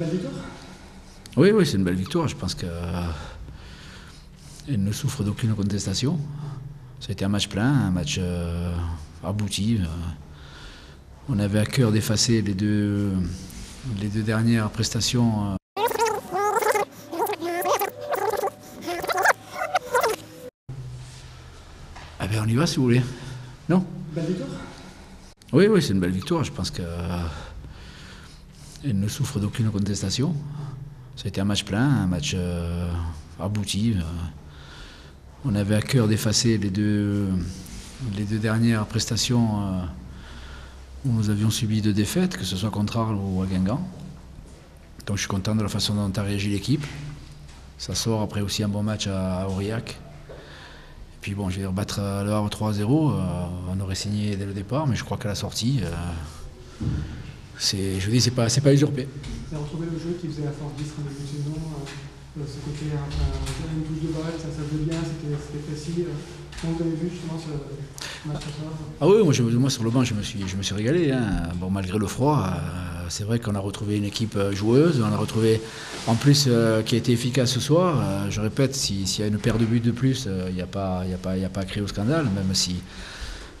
Belle victoire ? Oui, oui, c'est une belle victoire. Je pense qu'elle ne souffre d'aucune contestation. Ça a été un match plein, un match abouti. On avait à cœur d'effacer les deux dernières prestations. Ah ben on y va si vous voulez. Non ? Belle victoire ? Oui, oui, c'est une belle victoire. Je pense qu'elle ne souffre d'aucune contestation. Ça a été un match plein, un match abouti. On avait à cœur d'effacer les deux dernières prestations où nous avions subi deux défaites, que ce soit contre Arles ou à Guingamp. Donc je suis content de la façon dont a réagi l'équipe. Ça sort après aussi un bon match à Aurillac. Et puis bon, je vais rebattre le Havre 3-0. On aurait signé dès le départ, mais je crois qu'à la sortie, je dis, c'est pas usurpé. Vous avez retrouvé le jeu qui faisait la force d'Istres depuis chez nous, ce côté une touche de balle, ça faisait bien, c'était précis. Comment vous avez vu justement ce match sur ça ? Ah oui, moi sur le banc je me suis régalé. Hein. Bon, malgré le froid, c'est vrai qu'on a retrouvé une équipe joueuse, on a retrouvé en plus qui a été efficace ce soir. Je répète, s'il y a une paire de buts de plus, il n'y a pas à créer au scandale, même si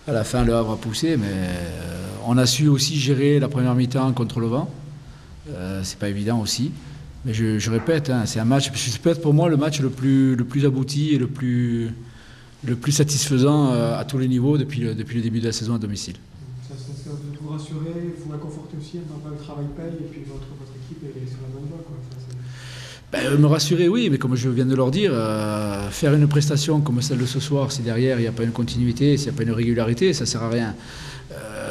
à la fin le Havre a poussé, mais on a su aussi gérer la première mi-temps contre le vent. C'est pas évident aussi, mais je répète, hein, c'est un match. Je répète, pour moi le match le plus abouti et le plus satisfaisant à tous les niveaux depuis le début de la saison à domicile. Ça doit vous rassurer, il faut la conforter aussi, le travail paye et puis votre équipe est sur la bonne voie, quoi. Ben, me rassurer, oui, mais comme je viens de leur dire, faire une prestation comme celle de ce soir, si derrière il n'y a pas une continuité, s'il n'y a pas une régularité, ça ne sert à rien.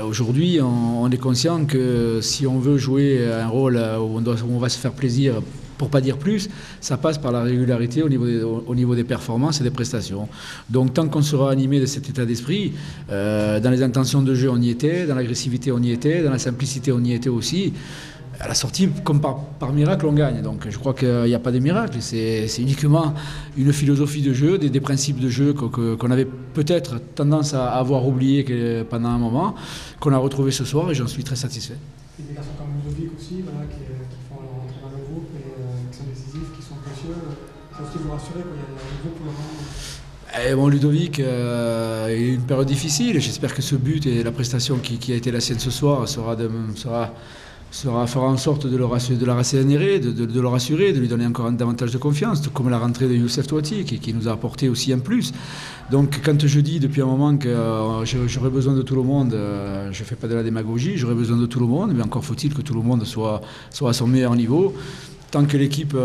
Aujourd'hui, on est conscient que si on veut jouer un rôle où on va se faire plaisir, pour ne pas dire plus, ça passe par la régularité au niveau des performances et des prestations. Donc tant qu'on sera animé de cet état d'esprit, dans les intentions de jeu on y était, dans l'agressivité on y était, dans la simplicité on y était aussi. À la sortie, comme par miracle, on gagne. Donc je crois qu'il n'y a pas de miracle. C'est uniquement une philosophie de jeu, des principes de jeu qu'on avait peut-être tendance à avoir oublié pendant un moment, qu'on a retrouvé ce soir et j'en suis très satisfait. Il y a des garçons comme Ludovic aussi, voilà, qui font leur entrée dans le groupe, et qui sont décisifs, qui sont précieux. Ça aussi vous rassurer, il y a un groupe pour le moment. Et bon, Ludovic, il y a eu une période difficile. J'espère que ce but et la prestation qui a été la sienne ce soir fera en sorte de le rassurer, de lui donner encore davantage de confiance, tout comme la rentrée de Youssef Touati qui nous a apporté aussi un plus. Donc quand je dis depuis un moment que j'aurais besoin de tout le monde, je ne fais pas de la démagogie, j'aurais besoin de tout le monde, mais encore faut-il que tout le monde soit à son meilleur niveau. Tant que l'équipe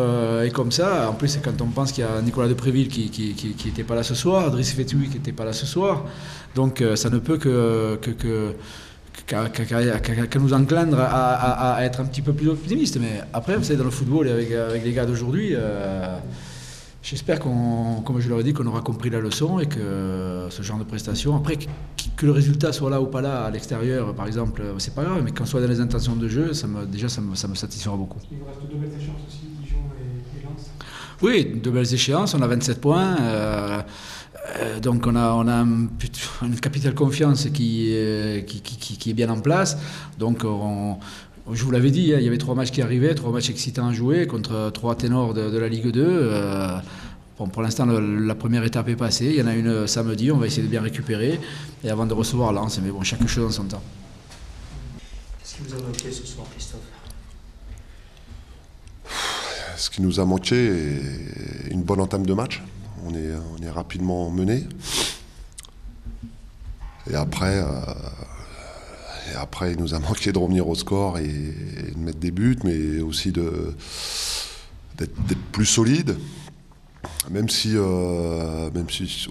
est comme ça, en plus quand on pense qu'il y a Nicolas Depréville qui n'était pas là ce soir, Driss Fethoui qui n'était pas là ce soir, donc ça ne peut qu'à nous enclindre à être un petit peu plus optimiste. Mais après, vous savez, dans le football, avec les gars d'aujourd'hui, j'espère qu'on, comme je leur ai dit, qu'on aura compris la leçon et que ce genre de prestations, après, que le résultat soit là ou pas là à l'extérieur, par exemple, c'est pas grave, mais qu'on soit dans les intentions de jeu, ça me satisfera beaucoup. Il vous reste deux belles échéances aussi, Dijon et Lens. Oui, deux belles échéances, on a 27 points. Donc on a une capitale confiance qui est bien en place. Donc je vous l'avais dit, hein, il y avait trois matchs qui arrivaient, trois matchs excitants à jouer contre trois ténors de la Ligue 2. Bon, pour l'instant, la première étape est passée. Il y en a une samedi, on va essayer de bien récupérer. Et avant de recevoir Lens, mais bon, chaque chose en son temps. Qu'est-ce qui vous a manqué ce soir, Christophe ? Ce qui nous a manqué est une bonne entame de match. On est rapidement mené. Et après, il nous a manqué de revenir au score et de mettre des buts, mais aussi d'être plus solide. Même si au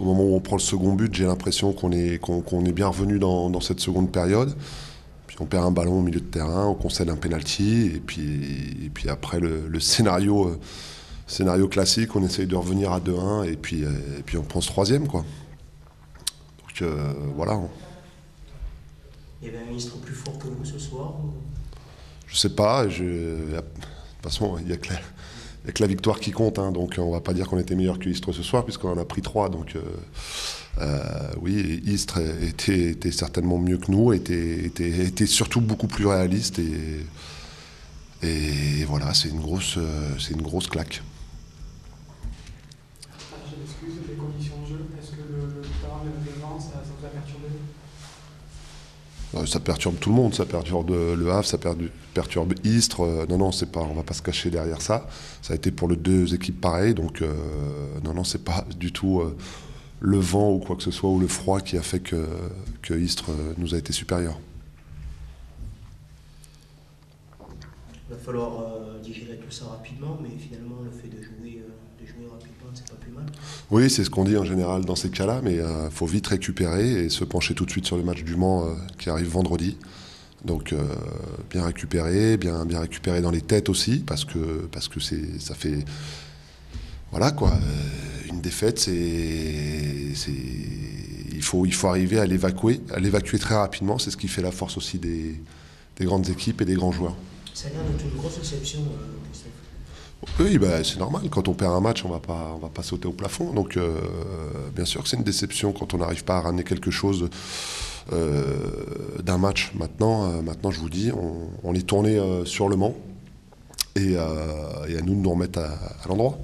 moment où on prend le second but, j'ai l'impression qu'on est bien revenu dans cette seconde période. Puis on perd un ballon au milieu de terrain, on concède un penalty, et puis après le scénario. Scénario classique, on essaye de revenir à 2-1 et puis on prend ce troisième, quoi. Donc voilà. Il y avait un ministre plus fort que vous ce soir ou... Je sais pas. De toute façon, il n'y a que la victoire qui compte, hein, donc on va pas dire qu'on était meilleur que Istres ce soir puisqu'on en a pris 3. Donc oui, Istres était certainement mieux que nous, était surtout beaucoup plus réaliste et Et voilà, c'est une grosse claque. Je m'excuse, les conditions de jeu, est-ce que le vent, ça vous a perturbé? Ça perturbe tout le monde, ça perturbe Le Havre, ça perturbe Istres. Non, non, c'est pas, on va pas se cacher derrière ça. Ça a été pour les deux équipes pareil, donc non, non, c'est pas du tout le vent ou quoi que ce soit, ou le froid qui a fait que Istres nous a été supérieur. Il va falloir digérer tout ça rapidement, mais finalement le fait de jouer rapidement, c'est pas plus mal. Oui, c'est ce qu'on dit en général dans ces cas-là, mais il faut vite récupérer et se pencher tout de suite sur le match du Mans qui arrive vendredi. Donc bien récupérer, bien récupérer dans les têtes aussi, parce que ça fait... Voilà quoi, une défaite, il faut arriver à l'évacuer très rapidement, c'est ce qui fait la force aussi des grandes équipes et des grands joueurs. Ça a l'air d'être une grosse exception, Youssef. Oui, bah, c'est normal. Quand on perd un match, on va pas sauter au plafond. Donc, bien sûr que c'est une déception quand on n'arrive pas à ramener quelque chose d'un match. Maintenant, je vous dis, on est tourné sur Le Mans et à nous de nous remettre à l'endroit.